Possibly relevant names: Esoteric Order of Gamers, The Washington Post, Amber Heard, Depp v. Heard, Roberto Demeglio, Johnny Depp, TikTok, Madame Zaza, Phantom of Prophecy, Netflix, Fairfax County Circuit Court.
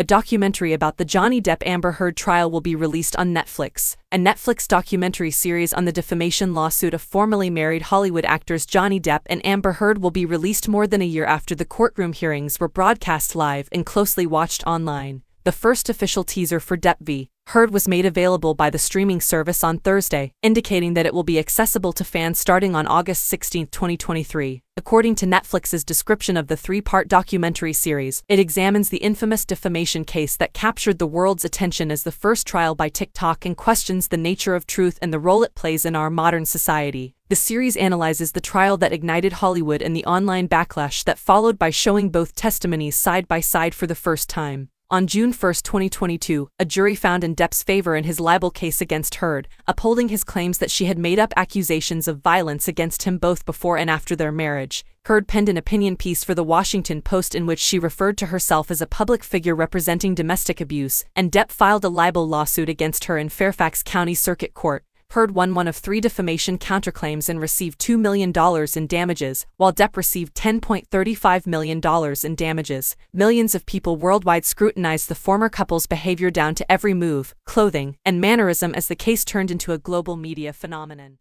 a documentary about the Johnny Depp Amber Heard trial will be released on Netflix. A Netflix documentary series on the defamation lawsuit of formerly married Hollywood actors Johnny Depp and Amber Heard will be released more than a year after the courtroom hearings were broadcast live and closely watched online. The first official teaser for Depp v. Heard was made available by the streaming service on Thursday, indicating that it will be accessible to fans starting on August 16, 2023. According to Netflix's description of the three-part documentary series, it examines the infamous defamation case that captured the world's attention as the first trial by TikTok and questions the nature of truth and the role it plays in our modern society. The series analyzes the trial that ignited Hollywood and the online backlash that followed by showing both testimonies side by side for the first time. On June 1, 2022, a jury found in Depp's favor in his libel case against Heard, upholding his claims that she had made up accusations of violence against him both before and after their marriage. Heard penned an opinion piece for The Washington Post in which she referred to herself as a public figure representing domestic abuse, and Depp filed a libel lawsuit against her in Fairfax County Circuit Court. Heard won one of 3 defamation counterclaims and received $2 million in damages, while Depp received $10.35 million in damages. Millions of people worldwide scrutinized the former couple's behavior down to every move, clothing, and mannerism as the case turned into a global media phenomenon.